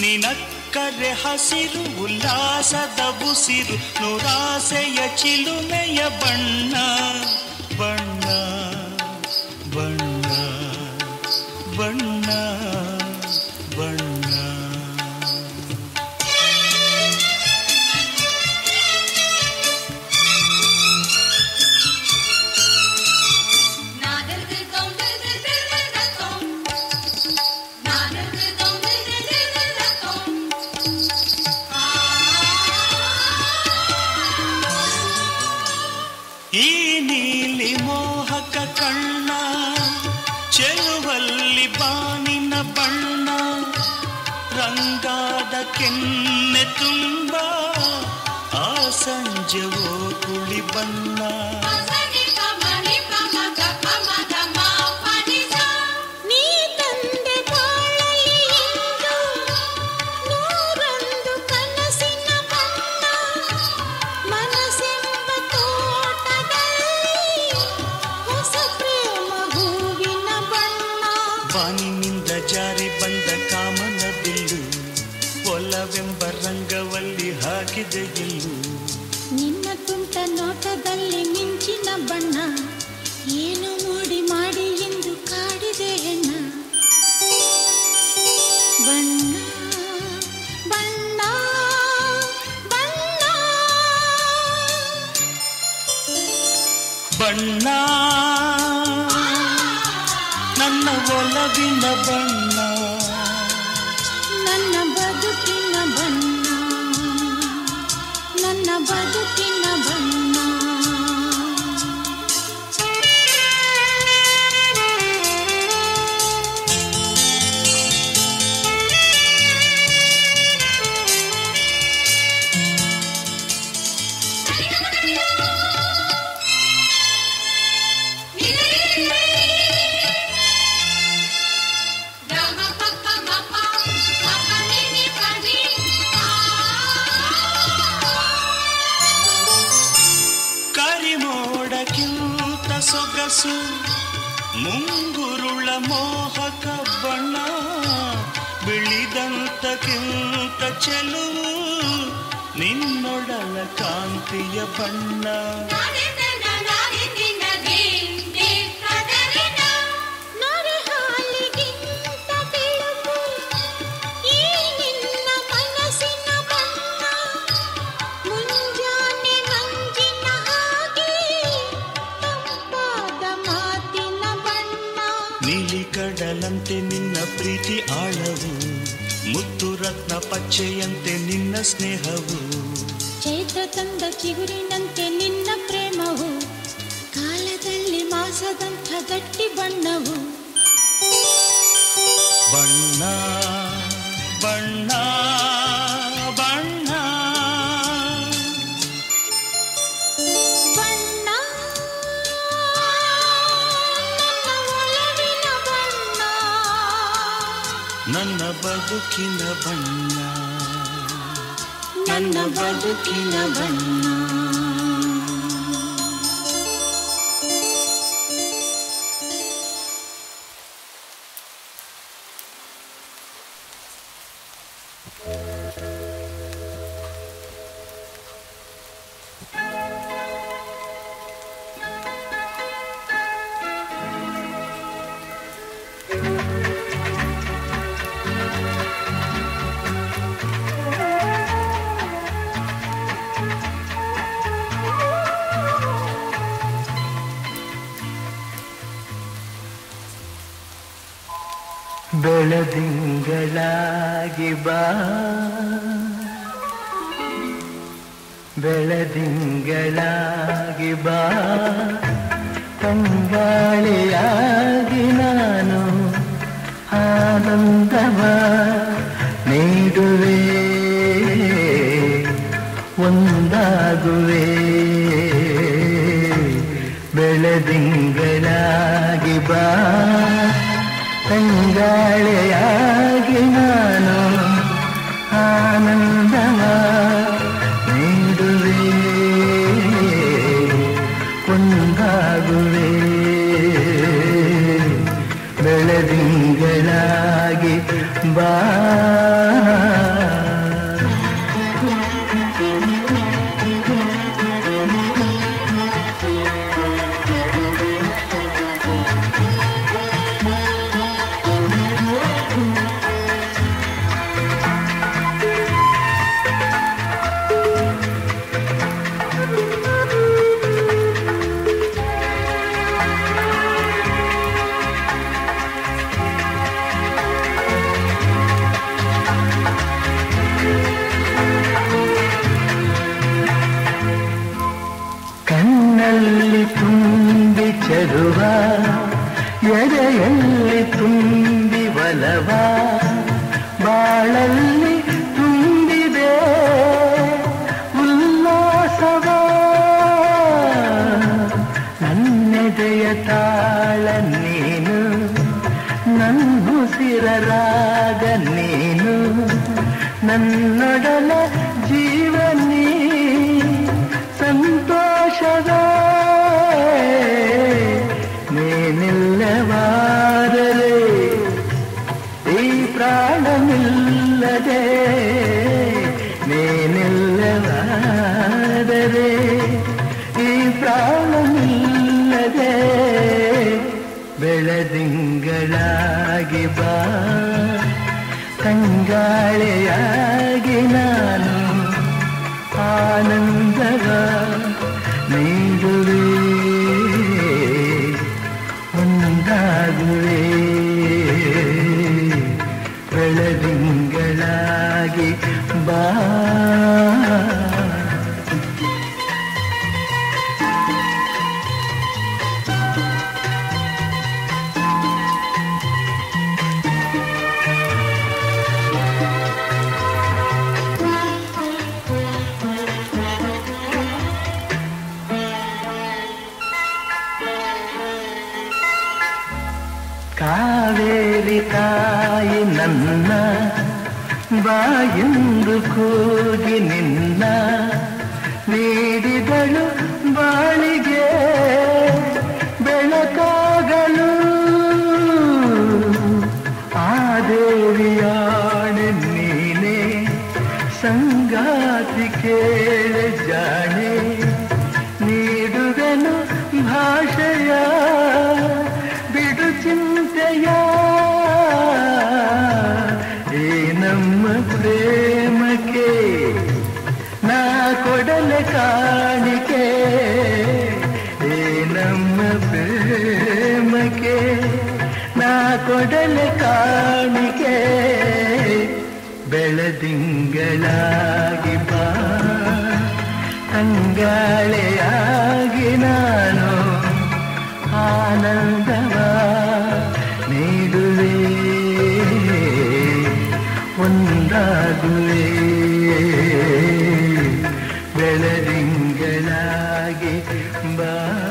ನಿನಕ್ಕರೆ ಹಸಿರು ಉಲ್ಲಾಸದ ಬುಸಿರು ನುರಾಸೆಯ ಚಿಲುಮೆಯ ಬಣ್ಣ ಬಣ್ಣ ಬಣ್ಣ ಬಣ್ಣ ಬಣ್ಣ. ಕೆನ್ನೆ ತುಂಬ ಆ ಸಂಜೆವೋ ಕುಳಿ ಬಣ್ಣ ನೀ ತಂದೆ ಬಾಳಲಿಯೆಂದು ನೂರೊಂದು ಕನಸಿನ ಬಣ್ಣ ಮನಸ್ಸೆಂಬ ತೋಟದಲ್ಲಿ ಹೊಸ ಪ್ರೇಮ ಹೂವಿನ ಬಣ್ಣ. ಬಾನಿನಿಂದ ಜಾರಿ ಬಂದ ಕಾಮನ ಬಿಲ್ಲು ಒಲವೆಂಬ ರಂಗವಲ್ಲಿ ಹಾಕಿದೆ ಗೆಲ್ಲು ನಿನ್ನ ತುಂಟ ನೋಟದಲ್ಲಿ ಮಿಂಚಿನ ಬಣ್ಣ ಏನು ಮೂಡಿ ಮಾಡಿ ಎಂದು ಕಾಡಿದೆ ಹೆಣ್ಣ ಬಣ್ಣ ಬಣ್ಣ ಬಣ್ಣ ಬಣ್ಣ ನನ್ನ ಒಲವಿನ ಬಣ್ಣ ನನ್ನ ಬದುಕಿನ ಬಣ್ಣ ನನ್ನ ಬದುಕಿನ ಬಣ್ಣ. ಸೊಗಸು ಮುಂಗುರುಳ ಮೋಹಕ ಬಣ್ಣ ಬಿಳಿದಂತ ಕಿಂತ ಚೆಲುವು ನಿನ್ನೊಡಲ ಕಾಂತಿಯ ಬಣ್ಣ ಕಡಲಂತೆ ನಿನ್ನ ಪ್ರೀತಿ ಆಳವು ಮುತ್ತು ರತ್ನ ಪಚ್ಚೆಯಂತೆ ನಿನ್ನ ಸ್ನೇಹವು ಚೈತ್ರ ತಂದ ಚಿಗುರಿನಂತೆ ನಿನ್ನ ಪ್ರೇಮವು ಕಾಲದಲ್ಲಿ ಮಾಸದಂಥ ಗಟ್ಟಿ ಬಣ್ಣವು ಬಣ್ಣ ಬಣ್ಣ ಬಣ್ಣ ನನ್ನ ಬದುಕಿನ ಬಣ್ಣ ನನ್ನ ಬದುಕಿನ ಬಣ್ಣ. ಬೆಳದಿಂಗಳಾಗಿ ಬಾ ಬೆಳದಿಂಗಳಾಗಿ ಬಾ ಕಂಗಾಳಿಯಾಗಿ ನಾನು ಆನಂದವ ನೀಡುವೆ, ಒಂದಾಗುವೆ ಬೆಳದಿಂಗಳಾಗಿ ಬಾ ಕಂಗಾಳಿಯಾಗಿ ನಾನು ಆನಂದವ ನೀಡುವೆ ಒಂದಾಗುವೆ ಬೆಳದಿಂಗಳಾಗಿ ಬಾ. ಕಣ್ಣಲ್ಲಿ ತುಂಬಿ ಚದುವ ಎಡೆಯಲ್ಲಿ ತುಂಬಿ ಬಲವ ಬಾಳಲ್ಲಿ ತುಂಬಿದೆ ಉಲ್ಲಾಸವ ನನ್ನೆದೆಯ ತಾಳ ನೀನು ನನ್ನುಸಿರ ರಾಗ ನೀನು ನನ್ನೊಡಲ ಜೀವ ನೀ ಸಂತೋಷದ ನೀನಿಲ್ಲವಾದರೆ ಈ ಪ್ರಾಣವಿಲ್ಲದೆ ನೀನಿಲ್ಲವಾದರೆ ಈ ಪ್ರಾಣವಿಲ್ಲದೆ ಬೆಳದಿಂಗಳಾಗಿ ಬಾ ಕಂಗಾಳಿಯಾಗಿ ನಾನು ಆನಂದವ ನೀಡುವೆ ಒಂದಾಗುವೆ ಬೆಳದಿಂಗಳಾಗಿ ಬಾ. ಕಾವೇರಿ ತಾಯಿ ನನ್ನ ಬಾಯೆಂದು ಕೂಗಿ ನಿನ್ನ ನೀಡಿದಳು ಬಾಳಿಗೆ ಬೆಳಕಾಗಲು ಆ ದೇವಿಯಾಣೆ ನೀನೆ ಸಂಗಾತಿ ಕೇಳ ಜಾಣೆ ನೀಡುವೆನು ಭಾಷೆಯ ಚಿಂತೆಯ ಏ ನಮ್ಮ ಪ್ರೇಮಕ್ಕೆ ನಾ ಕೊಡಲೆ ಕಾಣಿಕೆ ಏ ನಮ್ಮ ಪ್ರೇಮಕ್ಕೆ ನಾ ಕೊಡಲೆ ಕಾಣಿಕೆ ಬೆಳದಿಂಗಳಾಗಿ ಬಾ ಕಂಗಾಳಿಯಾಗಿ ನಾನು ಆನಂದವ ನೀಡುವೆ ಒಂದಾಗುವೆ ಬೆಳದಿಂಗಳಾಗಿ ಬಾ.